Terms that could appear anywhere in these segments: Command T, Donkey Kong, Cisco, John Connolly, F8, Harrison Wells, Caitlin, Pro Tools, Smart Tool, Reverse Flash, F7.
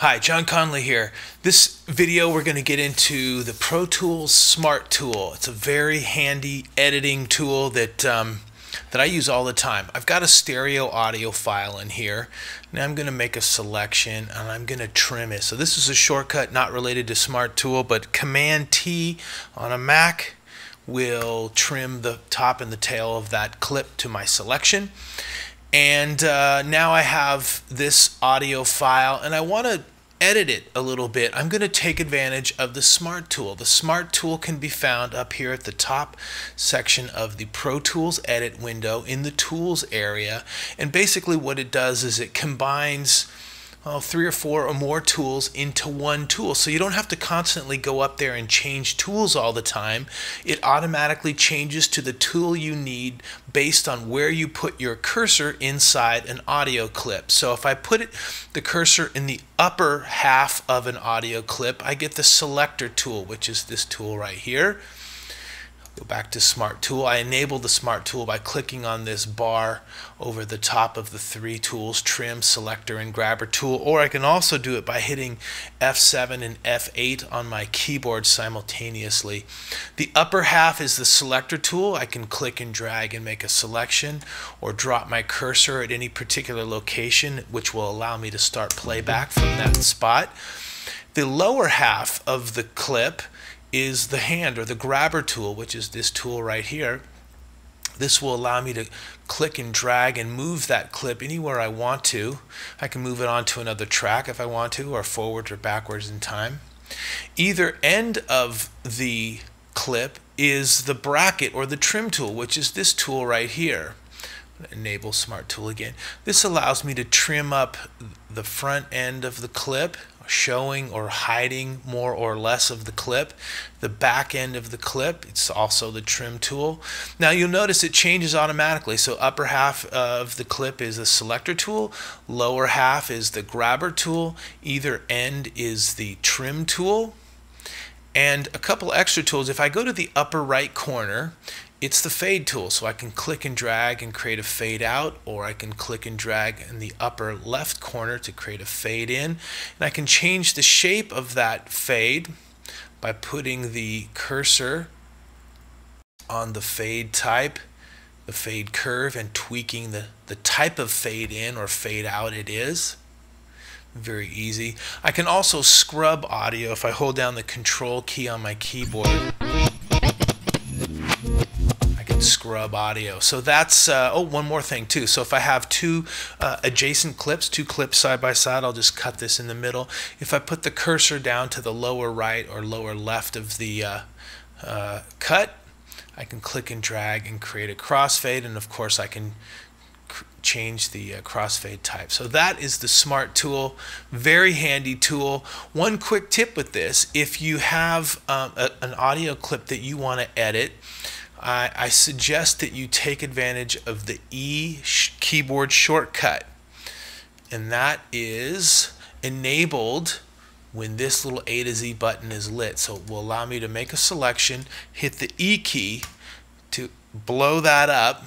Hi, John Connolly here. This video we're going to get into the Pro Tools Smart Tool. It's a very handy editing tool that I use all the time. I've got a stereo audio file in here. Now I'm going to make a selection and I'm going to trim it. So this is a shortcut not related to Smart Tool, but Command T on a Mac will trim the top and the tail of that clip to my selection. And now I have this audio file and I want to edit it a little bit. I'm going to take advantage of the Smart Tool. The Smart Tool can be found up here at the top section of the Pro Tools edit window in the Tools area. And basically what it does is it combines three or four or more tools into one tool. So you don't have to constantly go up there and change tools all the time. It automatically changes to the tool you need based on where you put your cursor inside an audio clip. So if I put the cursor in the upper half of an audio clip, I get the selector tool, which is this tool right here. Go back to Smart Tool. I enable the Smart Tool by clicking on this bar over the top of the three tools, Trim, Selector, and Grabber Tool, or I can also do it by hitting F7 and F8 on my keyboard simultaneously. The upper half is the Selector Tool. I can click and drag and make a selection or drop my cursor at any particular location, which will allow me to start playback from that spot. The lower half of the clip is the hand or the grabber tool, which is this tool right here. This will allow me to click and drag and move that clip anywhere I want to. I can move it onto another track if I want to, or forward or backwards in time. Either end of the clip is the bracket or the trim tool, which is this tool right here. Enable Smart Tool again. This allows me to trim up the front end of the clip, showing or hiding more or less of the clip. The back end of the clip, it's also the trim tool. Now you'll notice it changes automatically. So upper half of the clip is the selector tool, lower half is the grabber tool, either end is the trim tool, and a couple extra tools. If I go to the upper right corner, it's the fade tool, so I can click and drag and create a fade out, or I can click and drag in the upper left corner to create a fade in. And I can change the shape of that fade by putting the cursor on the fade type, the fade curve, and tweaking the type of fade in or fade out it is. Very easy. I can also scrub audio if I hold down the control key on my keyboard. Scrub audio. So that's one more thing too. So if I have two adjacent clips, two clips side by side, I'll just cut this in the middle. If I put the cursor down to the lower right or lower left of the cut, I can click and drag and create a crossfade, and of course I can change the crossfade type. So that is the Smart Tool. Very handy tool. One quick tip with this: if you have an audio clip that you want to edit, I suggest that you take advantage of the E keyboard shortcut, and that is enabled when this little A to Z button is lit. So it will allow me to make a selection, hit the E key to blow that up,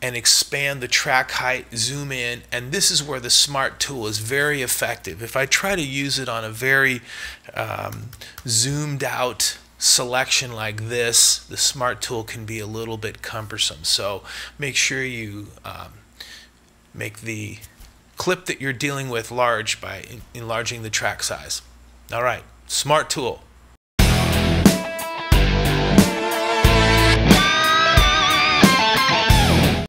and expand the track height, zoom in, and this is where the Smart Tool is very effective. If I try to use it on a very zoomed out selection like this, the Smart Tool can be a little bit cumbersome. So make sure you make the clip that you're dealing with large by enlarging the track size. All right, Smart Tool.